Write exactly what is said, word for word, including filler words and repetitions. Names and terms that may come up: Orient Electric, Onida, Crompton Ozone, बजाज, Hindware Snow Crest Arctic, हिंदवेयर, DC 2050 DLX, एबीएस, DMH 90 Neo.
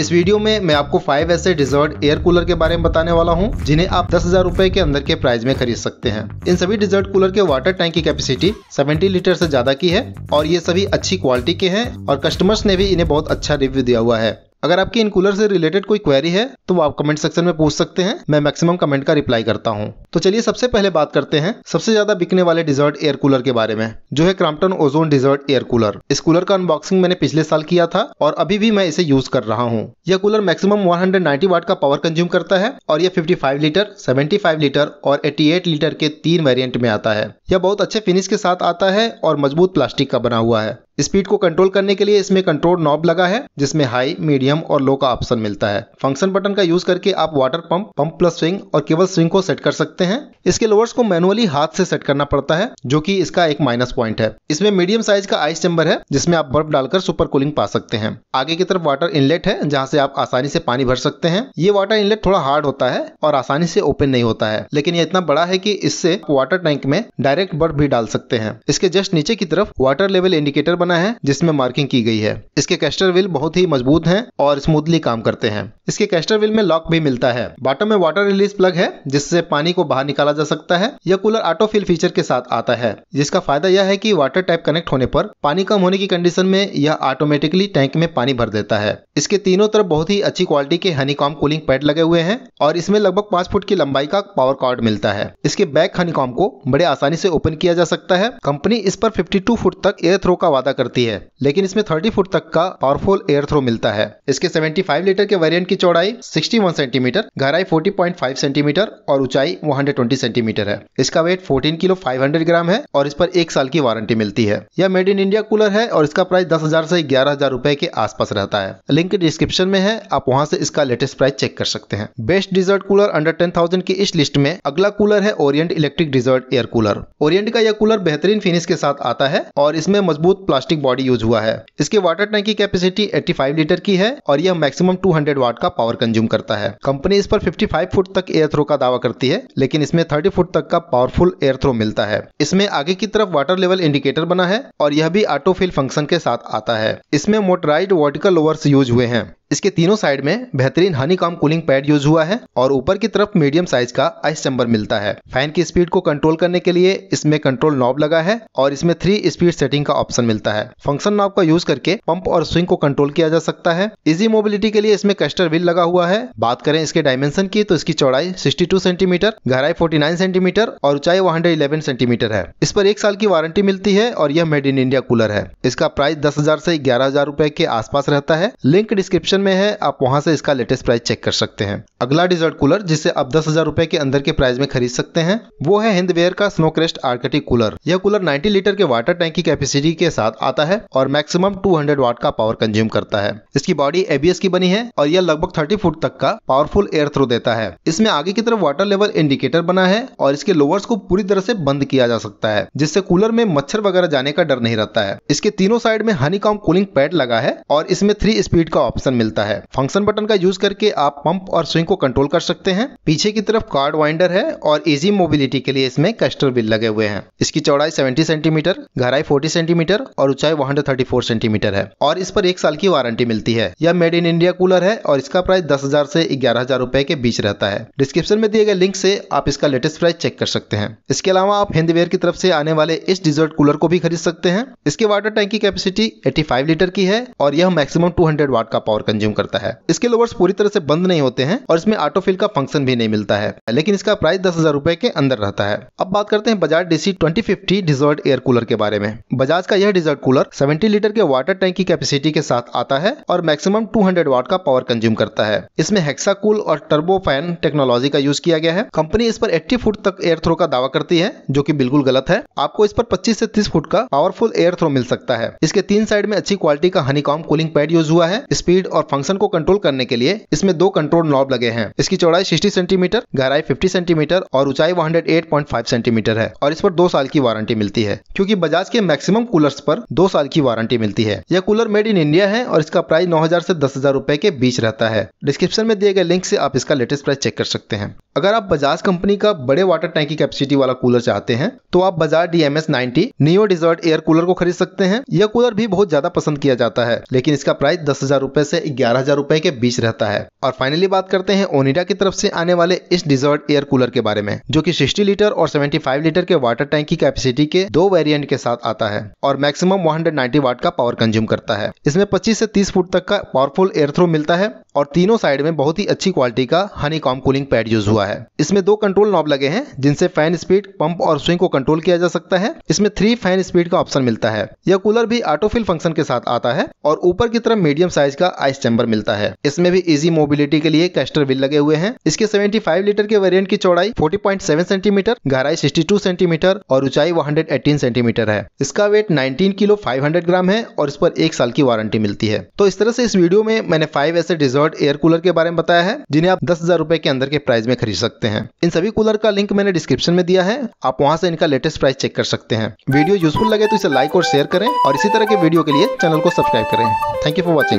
इस वीडियो में मैं आपको फाइव ऐसे डिजर्ट एयर कूलर के बारे में बताने वाला हूँ जिन्हें आप दस हजार रूपए के अंदर के प्राइस में खरीद सकते हैं। इन सभी डिजर्ट कूलर के वाटर टैंक की कैपेसिटी सत्तर लीटर से ज्यादा की है और ये सभी अच्छी क्वालिटी के हैं और कस्टमर्स ने भी इन्हें बहुत अच्छा रिव्यू दिया हुआ है। अगर आपकी इन कूलर से रिलेटेड कोई क्वेरी है तो वो आप कमेंट सेक्शन में पूछ सकते हैं, मैं मैक्सिमम कमेंट का रिप्लाई करता हूं। तो चलिए सबसे पहले बात करते हैं सबसे ज्यादा बिकने वाले डिजर्ट एयर कूलर के बारे में, जो है Crompton Ozone desert air cooler. इस कूलर का अनबॉक्सिंग मैंने पिछले साल किया था और अभी भी मैं इसे यूज कर रहा हूँ। यह कूलर मैक्सिमम एक सौ नब्बे वाट का पावर कंज्यूम करता है और यह पचपन लीटर, पचहत्तर लीटर और अट्ठासी लीटर के तीन वेरियंट में आता है। यह बहुत अच्छे फिनिश के साथ आता है और मजबूत प्लास्टिक का बना हुआ है। स्पीड को कंट्रोल करने के लिए इसमें कंट्रोल नॉब लगा है जिसमें हाई, मीडियम और लो का ऑप्शन मिलता है। फंक्शन बटन का यूज करके आप water pump, pump plus swing और केबल स्विंग को सेट कर सकते हैं। इसके लोअर्स को मैनुअली हाथ से सेट करना पड़ता है जो कि इसका एक माइनस पॉइंट है। इसमें मीडियम साइज का आइस चैम्बर है जिसमें आप बर्फ डालकर सुपर कूलिंग पा सकते हैं। आगे की तरफ वाटर इनलेट है जहाँ से आप आसानी से पानी भर सकते हैं। ये वाटर इनलेट थोड़ा हार्ड होता है और आसानी से ओपन नहीं होता है, लेकिन ये इतना बड़ा है कि इससे वाटर टैंक में डायरेक्ट बर्फ भी डाल सकते हैं। इसके जस्ट नीचे की तरफ वाटर लेवल इंडिकेटर बना है जिसमें मार्किंग की गई है। इसके कैस्टर व्हील बहुत ही मजबूत हैं और स्मूथली काम करते हैं। इसके कैस्टर व्हील में लॉक भी मिलता है। बॉटम में वाटर रिलीज प्लग है जिससे पानी को बाहर निकाला जा सकता है। यह कूलर ऑटो फिल फीचर के साथ आता है जिसका फायदा यह है कि वाटर टैप कनेक्ट होने पर पानी कम होने की कंडीशन में यह ऑटोमेटिकली टैंक में पानी भर देता है। इसके तीनों तरफ बहुत ही अच्छी क्वालिटी के हनीकॉम्ब कूलिंग पैड लगे हुए हैं और इसमें लगभग पांच फुट की लंबाई का पावर कॉर्ड मिलता है। इसके बैक हनीकॉम्ब को बड़े आसानी से ओपन किया जा सकता है। कंपनी इस पर बावन फुट तक एयर थ्रो का वादा करती है, लेकिन इसमें तीस फुट तक का पावरफुल एयर थ्रो मिलता है। इसके पचहत्तर लीटर के वेरिएंट की चौड़ाई इकसठ सेंटीमीटर, गहराई चालीस पॉइंट पाँच सेंटीमीटर और ऊंचाई एक सौ बीस सेंटीमीटर है। इसका वेट चौदह किलो पाँच सौ ग्राम है और इस पर एक साल की वारंटी मिलती है। यह मेड इन इंडिया कूलर है और इसका प्राइस दस हजार से ग्यारह हजार रूपए के आसपास रहता है। लिंक डिस्क्रिप्शन में है, आप वहाँ से इसका लेटेस्ट प्राइस चेक कर सकते हैं। Best desert cooler under ten thousand की इस लिस्ट में अगला कूलर है Orient electric desert air cooler. Orient का यह कूलर बेहतरीन फिनिश के साथ आता है और इसमें मजबूत प्लास्टिक बॉडी यूज हुआ है। इसके वाटर टैंक की कैपेसिटी पचासी लीटर की है और यह मैक्सिमम दो सौ वाट का पावर कंज्यूम करता है। कंपनी इस पर पचपन फुट तक एयर थ्रो का दावा करती है, लेकिन इसमें तीस फुट तक का पावरफुल एयर थ्रो मिलता है। इसमें आगे की तरफ वाटर लेवल इंडिकेटर बना है और यह भी ऑटो फिल फंक्शन के साथ आता है। इसमें मोटराइज्ड वर्टिकल लोअर्स यूज हुए हैं। इसके तीनों साइड में बेहतरीन हनीकॉम्ब कूलिंग पैड यूज हुआ है और ऊपर की तरफ मीडियम साइज का आइस चैम्बर मिलता है। फैन की स्पीड को कंट्रोल करने के लिए इसमें कंट्रोल नॉब लगा है और इसमें थ्री स्पीड सेटिंग का ऑप्शन मिलता है। फंक्शन नॉब का यूज करके पंप और स्विंग को कंट्रोल किया जा सकता है। इजी मोबिलिटी के लिए इसमें कैस्टर व्हील लगा हुआ है। बात करें इसके डायमेंशन की तो इसकी चौड़ाई बासठ सेंटीमीटर, गहराई उनचास सेंटीमीटर और ऊंचाई एक सौ ग्यारह सेंटीमीटर है। इस पर एक साल की वारंटी मिलती है और यह मेड इन इंडिया कूलर है। इसका प्राइस दस हजार से ग्यारह हजार रूपए के आसपास रहता है। लिंक डिस्क्रिप्शन में है, आप वहां से इसका लेटेस्ट प्राइस चेक कर सकते हैं। अगला डिजर्ट कूलर जिसे आप दस हजार रूपए के अंदर के प्राइस में खरीद सकते हैं वो है हिंदवेयर का स्नो क्रेस्ट आर्कटिक कूलर। यह कूलर नब्बे लीटर के वाटर टैंक की कैपेसिटी के साथ आता है और मैक्सिमम दो सौ वाट का पावर कंज्यूम करता है। इसकी बॉडी एबीएस की बनी है और यह लगभग तीस फुट तक का पावरफुल एयर थ्रो देता है। इसमें आगे की तरफ वाटर लेवल इंडिकेटर बना है और इसके लोअर्स को पूरी तरह से बंद किया जा सकता है जिससे कूलर में मच्छर वगैरह जाने का डर नहीं रहता है। इसके तीनों साइड में हनीकॉम्ब कूलिंग पैड लगा है और इसमें थ्री स्पीड का ऑप्शन मिलता है। फंक्शन बटन का यूज करके आप पंप और स्विंग को कंट्रोल कर सकते हैं। पीछे की तरफ कार्ड वाइंडर है और इजी मोबिलिटी के लिए इसमें कैस्टर व्हील लगे हुए हैं। इसकी चौड़ाई सत्तर सेंटीमीटर, गहराई चालीस सेंटीमीटर और ऊंचाई एक सौ चौंतीस सेंटीमीटर है और इस पर एक साल की वारंटी मिलती है। यह मेड इन इंडिया कूलर है और इसका प्राइस दस हजार से ग्यारह हजार रूपए के बीच रहता है। डिस्क्रिप्शन में दिए गए लिंक से आप इसका लेटेस्ट प्राइस चेक कर सकते हैं। इसके अलावा आप हिंदवेयर की तरफ से आने वाले इस डिजर्ट कूलर को भी खरीद सकते हैं। इसके वाटर टैंक की कैपेसिटी पचासी लीटर की है और यह मैक्सिमम दो सौ वाट का पावर कंज्यूम करता है। इसके लोवर्स पूरी तरह से बंद नहीं होते हैं और इसमें ऑटो फिल का फंक्शन भी नहीं मिलता है, लेकिन इसका प्राइस दस हजार रूपए के अंदर रहता है। अब बात करते हैं बजाज डीसी बीस पचास डिजर्ट एयर कूलर के बारे में। बजाज का यह डिजर्ट कूलर सत्तर लीटर के वाटर टैंक की कैपेसिटी के साथ आता है और मैक्सिमम दो सौ वाट का पावर कंज्यूम करता है। इसमें हेक्सा कूल और टर्बो फैन टेक्नोलॉजी का यूज किया गया है। कंपनी इस पर अस्सी फुट तक एयर थ्रो का दावा करती है जो कि बिल्कुल गलत है। आपको इस पर पच्चीस से तीस फुट का पावरफुल एयर थ्रो मिल सकता है। इसके तीन साइड में अच्छी क्वालिटी का हनीकॉम्ब कूलिंग पैड यूज हुआ है। स्पीड और फंक्शन को कंट्रोल करने के लिए इसमें दो कंट्रोल नॉब लगे हैं। इसकी चौड़ाई साठ सेंटीमीटर, गहराई पचास सेंटीमीटर और ऊंचाई एक सौ आठ पॉइंट पाँच सेंटीमीटर है और इस पर दो साल की वारंटी मिलती है। क्योंकि बजाज के मैक्सिमम कूलर्स पर दो साल की वारंटी मिलती है। यह कूलर मेड इन इंडिया है और इसका प्राइस नौ हजार से दस हजार रुपए के बीच रहता है। डिस्क्रिप्शन में दिए गए लिंक से आप इसका लेटेस्ट प्राइस चेक कर सकते हैं। अगर आप बजाज कंपनी का बड़े वाटर टैंक की कैपेसिटी वाला कूलर चाहते हैं तो आप बजाज डीएमएस नब्बे नियो डिजर्ट एयर कूलर को खरीद सकते हैं। यह कूलर भी बहुत ज्यादा पसंद किया जाता है, लेकिन इसका प्राइस दस हजार रूपए से ग्यारह हजार रुपए के बीच रहता है। और फाइनली बात करते हैं ओनिडा की तरफ से आने वाले इस डिजर्ट एयर कूलर के बारे में, जो कि साठ लीटर और पचहत्तर लीटर के वाटर टैंक की कैपेसिटी के दो वेरिएंट के साथ आता है और मैक्सिमम एक सौ नब्बे वाट का पावर कंज्यूम करता है। इसमें पच्चीस से तीस फुट तक का पावरफुल एयर थ्रो मिलता है और तीनों साइड में बहुत ही अच्छी क्वालिटी का honeycomb cooling pad use हुआ है। इसमें दो कंट्रोल नॉब लगे हैं जिनसे फैन स्पीड, पंप और स्विंग को कंट्रोल किया जा सकता है। इसमें थ्री फैन स्पीड का ऑप्शन मिलता है। यह कूलर भी ऑटोफिल फंक्शन के साथ आता है और ऊपर की तरफ मीडियम साइज का आइस चैम्बर मिलता है। इसमें भी इजी मोबिलिटी के लिए कैस्टर व्हील लगे हुए हैं। इसके पचहत्तर लीटर के वेरिएंट की चौड़ाई चालीस पॉइंट सात सेंटीमीटर, गहराई बासठ सेंटीमीटर और ऊंचाई एक सौ अठारह सेंटीमीटर है। इसका वेट उन्नीस किलो पाँच सौ ग्राम है और इस पर एक साल की वारंटी मिलती है। तो इस तरह से इस वीडियो में मैंने पाँच ऐसे डिजर्ट एयर कूलर के बारे में बताया है जिन्हें आप दस हजार रुपए के अंदर के प्राइस में खरीद सकते हैं। इन सभी कूलर का लिंक मैंने डिस्क्रिप्शन में दिया है, आप वहाँ से इनका लेटेस्ट प्राइस चेक कर सकते हैं। वीडियो यूजफुल लगे तो इसे लाइक और शेयर करें और इसी तरह के वीडियो के लिए चैनल को सब्सक्राइब करें। Thank you for watching.